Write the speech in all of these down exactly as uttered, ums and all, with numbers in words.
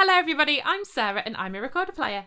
Hello everybody, I'm Sarah and I'm a recorder player.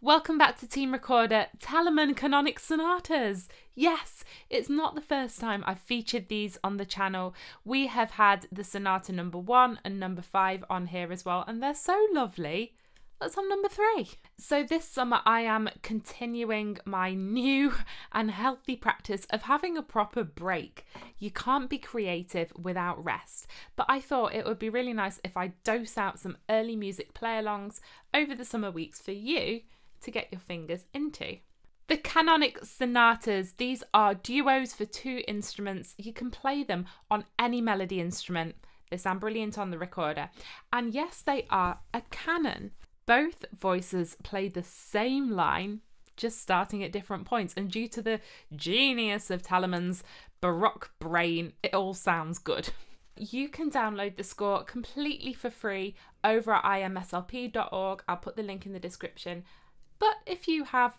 Welcome back to Team Recorder, Telemann Canonic Sonatas. Yes, it's not the first time I've featured these on the channel. We have had the sonata number one and number five on here as well, and they're so lovely. That's on number three. So this summer I am continuing my new and healthy practice of having a proper break. You can't be creative without rest, but I thought it would be really nice if I dose out some early music play-alongs over the summer weeks for you to get your fingers into. The canonic sonatas, these are duos for two instruments. You can play them on any melody instrument. They sound brilliant on the recorder. And yes, they are a canon. Both voices play the same line, just starting at different points, and due to the genius of Telemann's baroque brain, it all sounds good. You can download the score completely for free over at I M S L P dot org. I'll put the link in the description. But if you have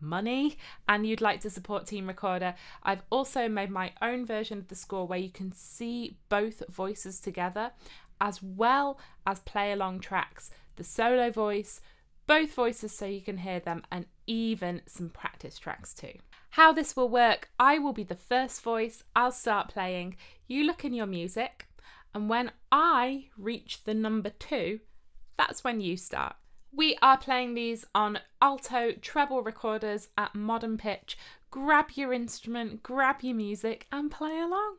money and you'd like to support Team Recorder, I've also made my own version of the score where you can see both voices together, as well as play along tracks, the solo voice, both voices so you can hear them, and even some practice tracks too. How this will work, I will be the first voice, I'll start playing, you look in your music, and when I reach the number two, that's when you start. We are playing these on alto treble recorders at modern pitch. Grab your instrument, grab your music, and play along.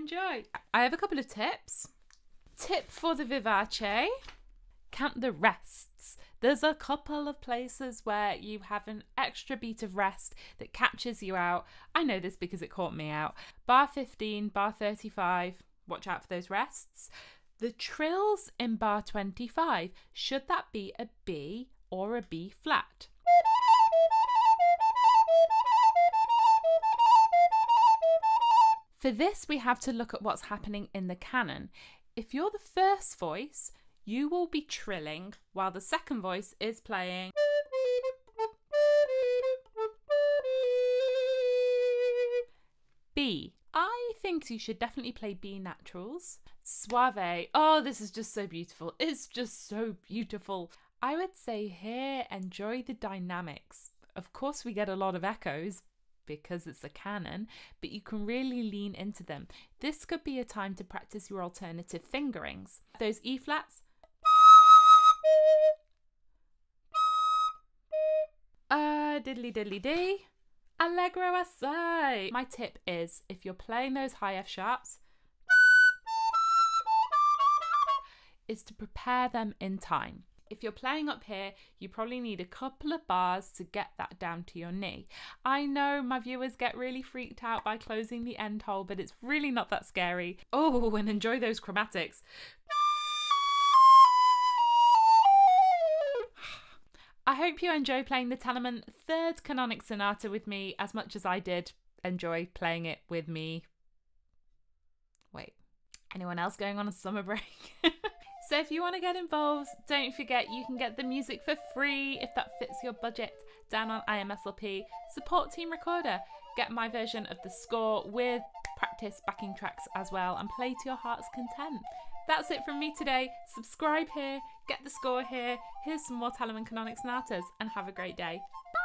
enjoy. I have a couple of tips. Tip for the vivace, count the rests. There's a couple of places where you have an extra beat of rest that catches you out. I know this because it caught me out. Bar fifteen, bar thirty-five, watch out for those rests. The trills in bar twenty-five, should that be a B or a B flat? For this, we have to look at what's happening in the canon. If you're the first voice, you will be trilling while the second voice is playing. B. I think you should definitely play B naturals. Suave. Oh, this is just so beautiful. It's just so beautiful. I would say here, enjoy the dynamics. Of course, we get a lot of echoes, because it's a canon, but you can really lean into them. This could be a time to practice your alternative fingerings. Those E flats. Uh, diddly diddly dee. Allegro assai. My tip is, if you're playing those high F sharps, is to prepare them in time. If you're playing up here, you probably need a couple of bars to get that down to your knee. I know my viewers get really freaked out by closing the end hole, but it's really not that scary. Oh, and enjoy those chromatics. I hope you enjoy playing the Telemann Third Canonic Sonata with me as much as I did enjoy playing it with me. Wait, anyone else going on a summer break? So if you want to get involved, don't forget you can get the music for free if that fits your budget down on I M S L P. Support Team Recorder. Get my version of the score with practice backing tracks as well, and play to your heart's content. That's it from me today. Subscribe here, get the score here. Here's some more Telemann Canonic Sonatas, and have a great day. Bye!